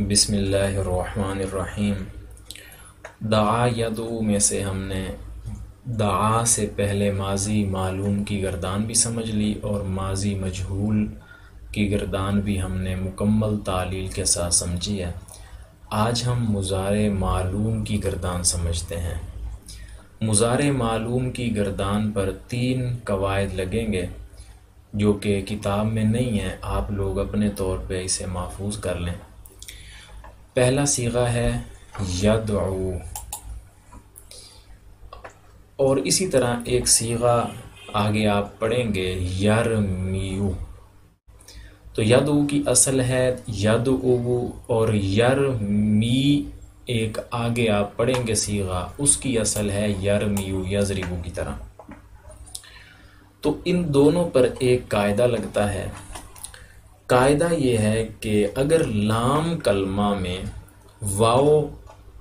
बिस्मिल्लाहिर्रहमानिर्रहीम। दआ यदू में से हमने दआ से पहले माजी मालूम की गर्दान भी समझ ली और माजी मजहूल की गर्दान भी हमने मुकम्मल तालील के साथ समझी है। आज हम मुज़ारे मालूम की गर्दान समझते हैं। मुज़ारे मालूम की गर्दान पर तीन कवायद लगेंगे जो कि किताब में नहीं है, आप लोग अपने तौर पे इसे महफूज कर लें। पहला सीगा है यदऊ, और इसी तरह एक सीगा आगे आप पढ़ेंगे यरमीयू। तो यदऊ की असल है यदऊ और यरमी एक आगे आप पढ़ेंगे सीगा उसकी असल है यरमीयू यजरिबू की तरह। तो इन दोनों पर एक कायदा लगता है। कायदा ये है कि अगर लाम कलमा में वाओ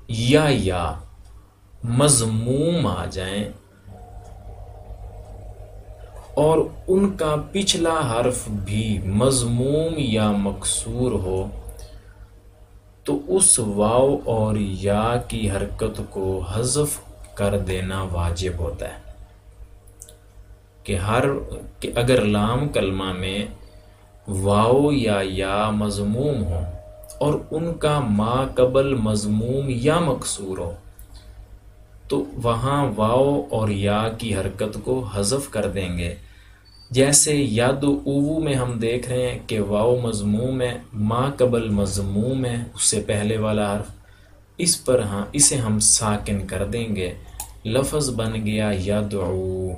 या मज़मूम आ जाएं और उनका पिछला हर्फ भी मज़मूम या मकसूर हो तो उस वाव और या की हरकत को हज़फ कर देना वाजिब होता है। कि अगर लाम कलमा में वाव या मज़मूम हो और उनका मा कबल मज़मूम या मकसूर हो तो वहाँ वाव और या की हरकत को हज़फ कर देंगे। जैसे यदऊ में हम देख रहे हैं कि वाव मज़मूम है, मा कबल मज़मूम है, उससे पहले वाला हर्फ, इस पर हाँ इसे हम साकिन कर देंगे, लफ्ज़ बन गया यदऊ।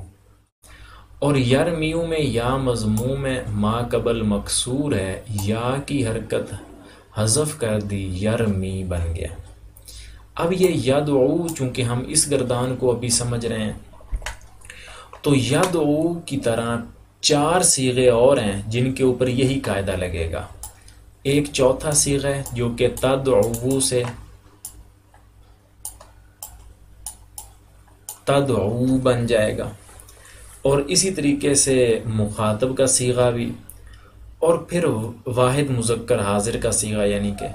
और यरमीयू में या मज़मूम है, मा कबल मकसूर है, या की हरकत हज़फ कर दी, यरमी बन गया। अब ये यदऊ चूँकि हम इस गर्दान को अभी समझ रहे हैं तो यदऊ की तरह चार सीगे और हैं जिनके ऊपर यही कायदा लगेगा। एक चौथा सीगा है जो कि तदऊ से तदऊ बन जाएगा, और इसी तरीके से मुखातब का सीगा भी, और फिर वाहिद मुज़क्कर हाजिर का सीगा यानी के,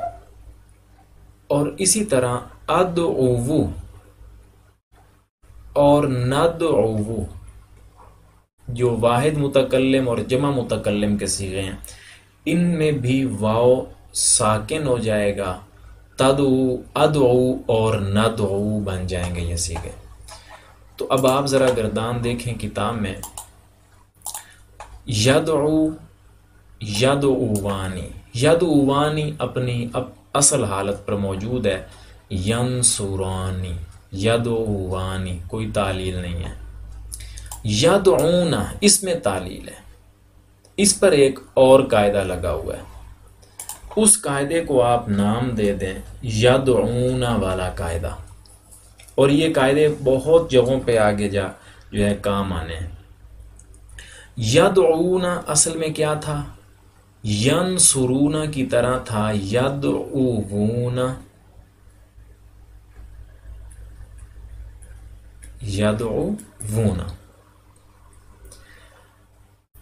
और इसी तरह अदऊ और नदऊ जो वाहिद मुतकल्लिम और जमा मुतकल्लिम के सीगे हैं, इनमें भी वाओ साकिन हो जाएगा, तदऊ अदऊ और नदऊ बन जाएंगे ये सीगे। तो अब आप ज़रा गर्दान देखें किताब में, यदऊ यदऊवानी, यदऊवानी अपनी असल हालत पर मौजूद है, यंसुरानी यदऊवानी कोई तालील नहीं है। यदऊना इसमें तालील है, इस पर एक और कायदा लगा हुआ है, उस कायदे को आप नाम दे दें यदऊना वाला कायदा, और ये कायदे बहुत जगहों पे आगे जो है काम आने हैं। यदऊना असल में क्या था? यंसुरूना की तरह था यदऊना यदऊना।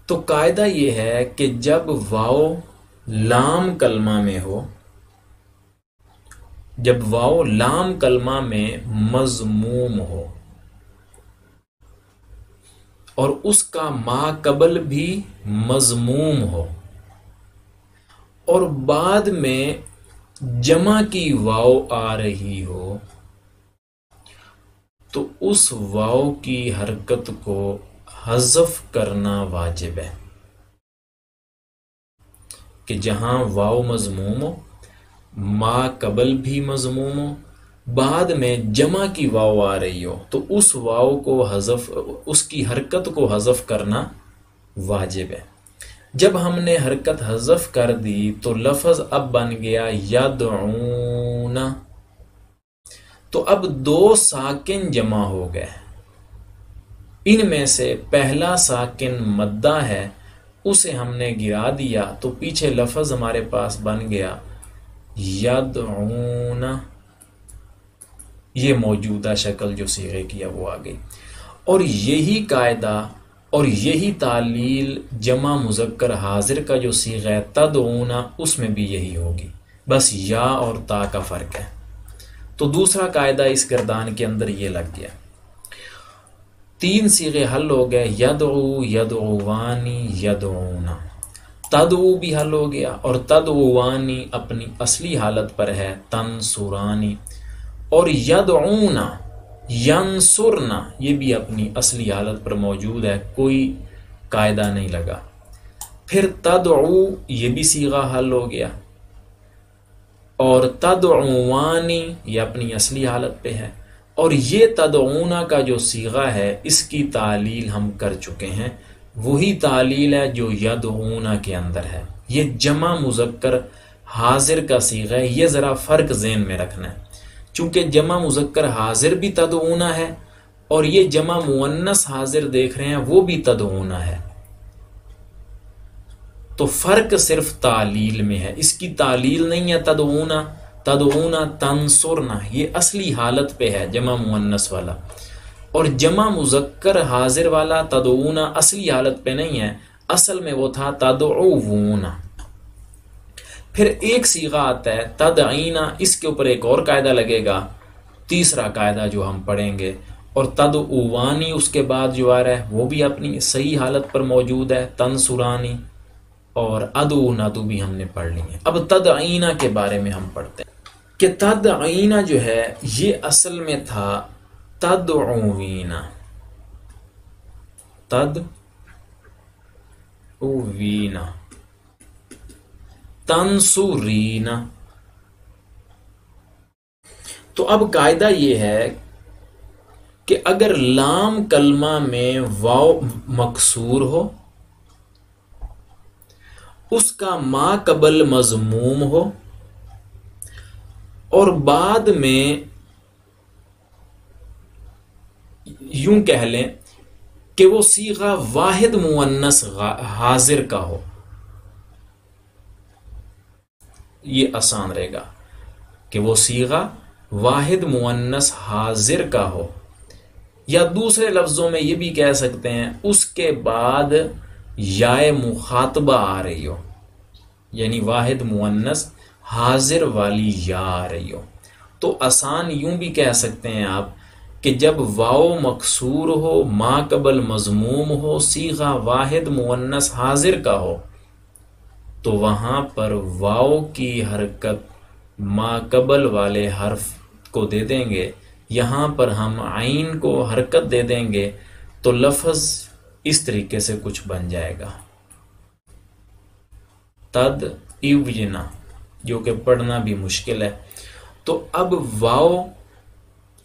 तो कायदा ये है कि जब वाओ लाम कलमा में हो, जब वाओ लाम कलमा में मज़मूम हो और उसका मा कबल भी मज़मूम हो और बाद में जमा की वाओ आ रही हो तो उस वाओ की हरकत को हज़फ करना वाजिब है। कि जहां वाओ मज़मूम हो, मा कबल भी मज़मूम हो, बाद में जमा की वाव आ रही हो तो उस वाव को हज़फ, उसकी हरकत को हज़फ करना वाजिब है। जब हमने हरकत हज़फ कर दी तो लफ्ज़ अब बन गया यदऊना। तो अब दो साकिन जमा हो गए, इनमें से पहला साकिन मद्दा है, उसे हमने गिरा दिया तो पीछे लफ्ज़ हमारे पास बन गया यदऊना, ये मौजूदा शक्ल जो सीगे की है वो आ गई। और यही कायदा और यही तालील जमा मुज़क्कर हाजिर का जो सीग़ा तदऊना उसमें भी यही होगी, बस या और ता का फ़र्क है। तो दूसरा कायदा इस गर्दान के अंदर ये लग गया। तीन सीगे हल हो गए, यदऊ, यदऊवानी, यदऊना। तदऊ भी हल हो गया और तदऊवानी अपनी असली हालत पर है तंसुरानी, और यदऊना यंसुरना ये भी अपनी असली हालत पर मौजूद है, कोई कायदा नहीं लगा। फिर तदऊ ये भी सीगा हल हो गया और तदऊवानी ये अपनी असली हालत पे है, और ये तदऊना का जो सीगा है इसकी तालील हम कर चुके हैं, वही तालील है जो यदऊना के अंदर है। ये जमा मुज़क्कर हाजिर का सीगा है, ये ज़रा फ़र्क ज़हन में रखना है, चूँकि जमा मुज़क्कर हाजिर भी तदऊना है और ये जमा मुअन्नस हाजिर देख रहे हैं वो भी तदऊना है। तो फ़र्क सिर्फ तालील में है, इसकी तालील नहीं है। तदऊना तदऊना तंसुरना ये असली हालत पे है जमा मुअन्नस वाला, और जमा मुज़क्कर हाजिर वाला तदऊना असली हालत पे नहीं है, असल में वो था तदऊना। फिर एक सीगा आता है तदईना, इसके ऊपर एक और कायदा लगेगा, तीसरा कायदा जो हम पढ़ेंगे। और तदऊवानी उसके बाद जो आ रहा है वो भी अपनी सही हालत पर मौजूद है तंसुरानी, और अदू नादू भी हमने पढ़ ली है। अब तदईना के बारे में हम पढ़ते हैं कि तदईना जो है ये असल में था तदऊवीना, तदऊवीना तंसुरीना। तो अब कायदा ये है कि अगर लाम कलमा में वाव मकसूर हो, उसका मा कबल मज़मूम हो और बाद में यूं कह लें कि वो सीगा वाहिद मुअन्नस हाजिर का हो, ये आसान रहेगा कि वो सीगा वाहिद मुअन्नस हाजिर का हो, या दूसरे लफ्ज़ों में ये भी कह सकते हैं उसके बाद याए मुखातबा आ रही हो, यानी वाहिद मुअन्नस हाजिर वाली या आ रही हो। तो आसान यूं भी कह सकते हैं आप कि जब वाओ मकसूर हो, मा कबल मज़मूम हो, सीगा वाहिद मुअन्नस हाजिर का हो, तो वहाँ पर वाओ की हरकत मा कबल वाले हर्फ को दे देंगे, यहाँ पर हम आइन को हरकत दे देंगे, तो लफ्ज़ इस तरीके से कुछ बन जाएगा तद इवजना, जो कि पढ़ना भी मुश्किल है। तो अब वाओ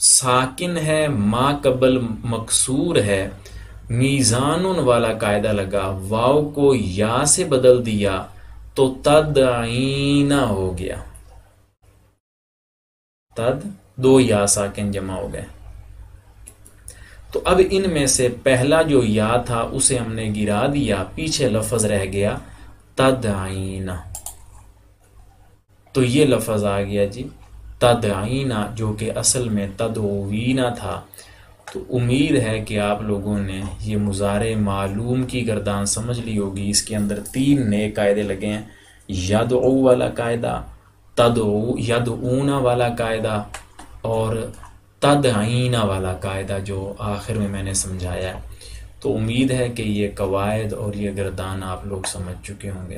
साकिन है, मा कबल मकसूर है, मीज़ानुन वाला कायदा लगा, वाओ को या से बदल दिया तो तदईना हो गया, तद दो या साकिन जमा हो गए। तो अब इनमें से पहला जो या था उसे हमने गिरा दिया, पीछे लफ्ज़ रह गया तदईना, तो ये लफ्ज़ आ गया जी तदईना, जो कि असल में तदवीना था। तो उम्मीद है कि आप लोगों ने ये मुज़ारे मालूम की गर्दान समझ ली होगी। इसके अंदर तीन नए कायदे लगे हैं, यदऊ वाला कायदा, तदऊ यदऊना वाला कायदा और तदईना वाला कायदा जो आखिर में मैंने समझाया है। तो उम्मीद है कि ये कवायद और ये गर्दान आप लोग समझ चुके होंगे।